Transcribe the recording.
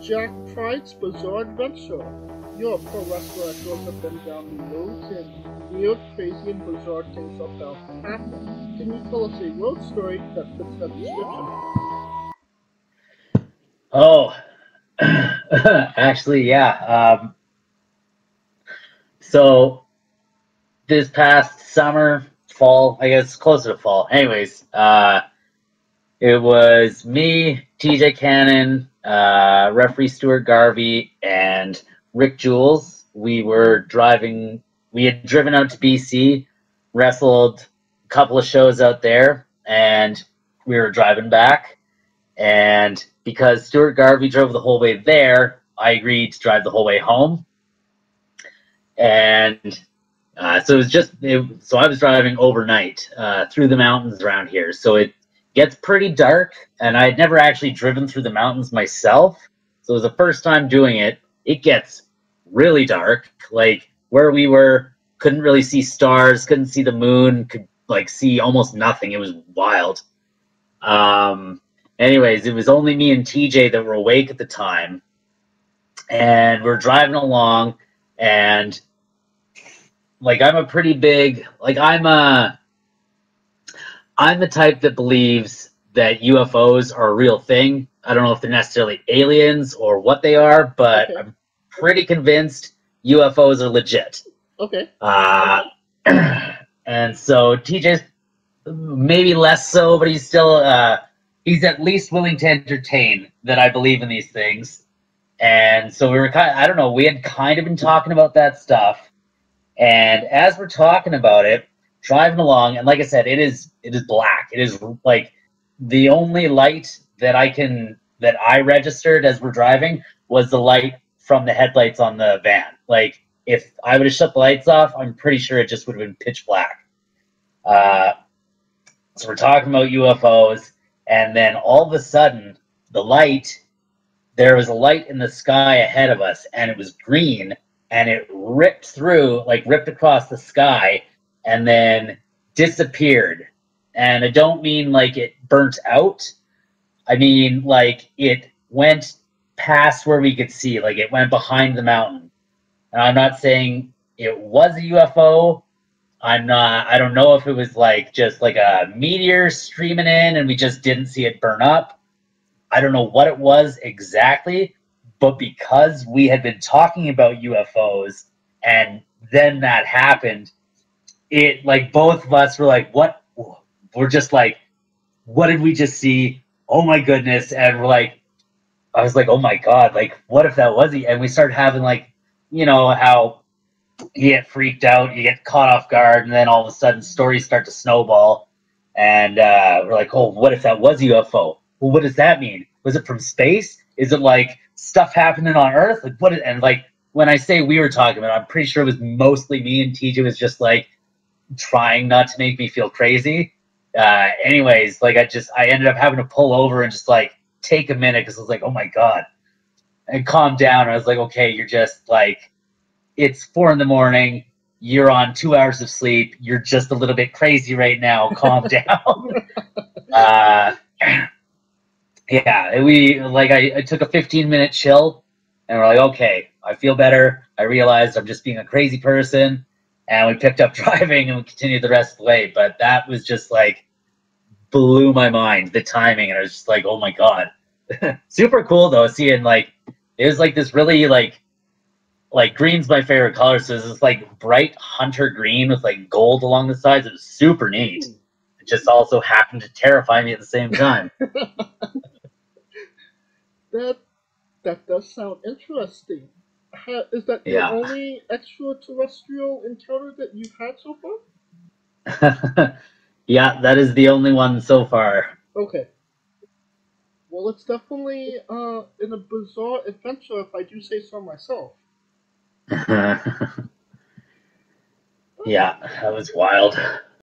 Jack Pride's Bizarre Adventure. You're a pro wrestler that goes up and down the roads and weird, crazy, and bizarre things are bound to happen. Can you tell us a road story that fits that description? Oh, actually, yeah. So this past summer, fall, I guess closer to fall. Anyways, it was me, TJ Cannon, referee Stuart Garvey, and Rick Jules. We had driven out to BC, wrestled a couple of shows out there, and we were driving back. And because Stuart Garvey drove the whole way there, I agreed to drive the whole way home. And so it was so I was driving overnight through the mountains around here. So it gets pretty dark, and I had never actually driven through the mountains myself. So it was the first time doing it. It gets really dark. Like where we were, couldn't really see stars, couldn't see the moon, could like see almost nothing. It was wild. Anyways, it was only me and TJ that were awake at the time, and we're driving along, and like I'm the type that believes that UFOs are a real thing. I don't know if they're necessarily aliens or what they are, but okay. I'm pretty convinced UFOs are legit. Okay. And so TJ's maybe less so, but he's still, he's at least willing to entertain that I believe in these things. And so we were kind of, I don't know, we had kind of been talking about that stuff. And as we're talking about it, driving along, and like I said, it is black. It is like the only light that I registered as we're driving was the light from the headlights on the van. Like if I would have shut the lights off, I'm pretty sure it just would have been pitch black. So we're talking about UFOs, and then all of a sudden there was a light in the sky ahead of us, and it was green, and it ripped through, like ripped across the sky, and then disappeared. And I don't mean like it burnt out. I mean like it went past where we could see, like it went behind the mountain. And I'm not saying it was a UFO. I don't know if it was like just like a meteor streaming in and we just didn't see it burn up. I don't know what it was exactly, but because we had been talking about UFOs and then that happened, it like both of us were like, what? We're just like, what did we just see? Oh my goodness. And we're like, I was like, oh my God, like what if that was it? And we started having like, you know, how you get freaked out, you get caught off guard, and then all of a sudden stories start to snowball. And we're like, oh, what if that was UFO? Well, what does that mean? Was it from space? Is it like stuff happening on Earth? Like what? And like, when I say we were talking about it, I'm pretty sure it was mostly me, and TJ was just like, trying not to make me feel crazy. Anyways, like I ended up having to pull over and just like take a minute, because I was like, oh my God, and calm down. I was like, okay, you're just like, it's 4 in the morning, you're on 2 hours of sleep, you're just a little bit crazy right now, calm down. Yeah, I took a 15-minute chill, and we're like, okay, I feel better, I realized I'm just being a crazy person. And we picked up driving and we continued the rest of the way. But that was just like, blew my mind, the timing. And I was just like, oh my God. Super cool though, seeing like, it was like this really like green's my favorite color. So it was this like bright hunter green with like gold along the sides. It was super neat. It just also happened to terrify me at the same time. That does sound interesting. Is that the only extraterrestrial encounter that you've had so far? Yeah, that is the only one so far. Okay. Well, it's definitely in a bizarre adventure, if I do say so myself. Yeah, that was wild.